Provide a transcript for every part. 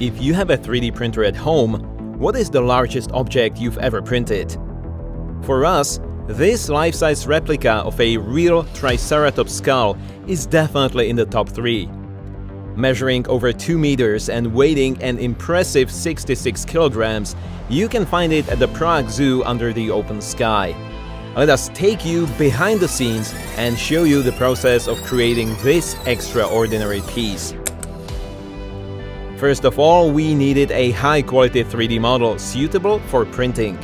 If you have a 3D printer at home, what is the largest object you've ever printed? For us, this life-size replica of a real Triceratops skull is definitely in the top 3. Measuring over 2 meters and weighing an impressive 66 kilograms, you can find it at the Prague Zoo under the open sky. Let us take you behind the scenes and show you the process of creating this extraordinary piece. First of all, we needed a high-quality 3D model suitable for printing.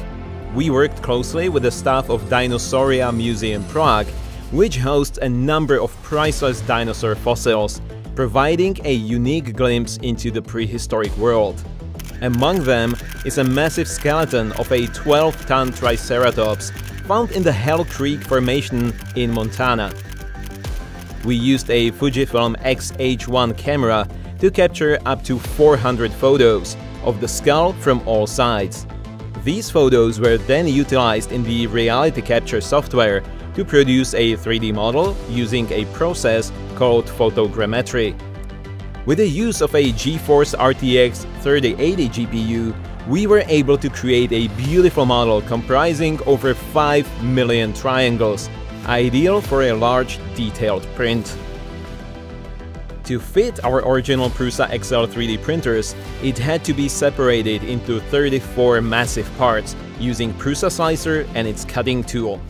We worked closely with the staff of Dinosauria Museum Prague, which hosts a number of priceless dinosaur fossils, providing a unique glimpse into the prehistoric world. Among them is a massive skeleton of a 12-ton Triceratops found in the Hell Creek Formation in Montana. We used a Fujifilm XH1 camera to capture up to 400 photos of the skull from all sides. These photos were then utilized in the RealityCapture software to produce a 3D model using a process called photogrammetry. With the use of a GeForce RTX 3080 GPU, we were able to create a beautiful model comprising over 5 million triangles, ideal for a large, detailed print. To fit our original Prusa XL 3D printers, it had to be separated into 34 massive parts using Prusa Slicer and its cutting tool.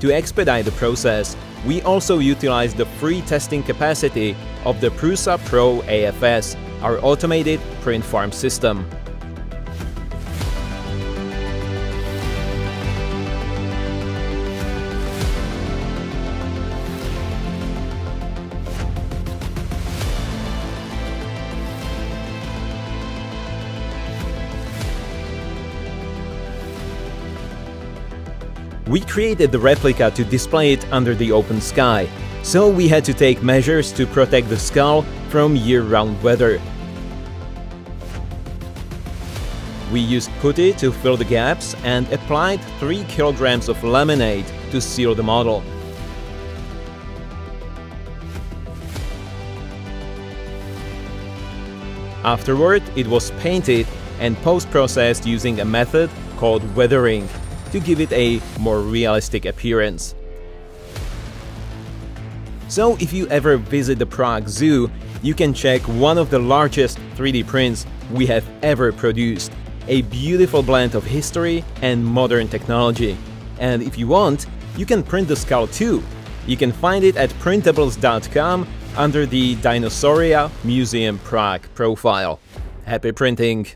To expedite the process, we also utilized the free testing capacity of the Prusa Pro AFS, our automated print farm system. We created the replica to display it under the open sky, so we had to take measures to protect the skull from year-round weather. We used putty to fill the gaps and applied 3 kilograms of laminate to seal the model. Afterward, it was painted and post-processed using a method called weathering to give it a more realistic appearance. So if you ever visit the Prague Zoo, you can check one of the largest 3D prints we have ever produced, a beautiful blend of history and modern technology. And if you want, you can print the skull too. You can find it at printables.com under the Dinosauria Museum Prague profile. Happy printing!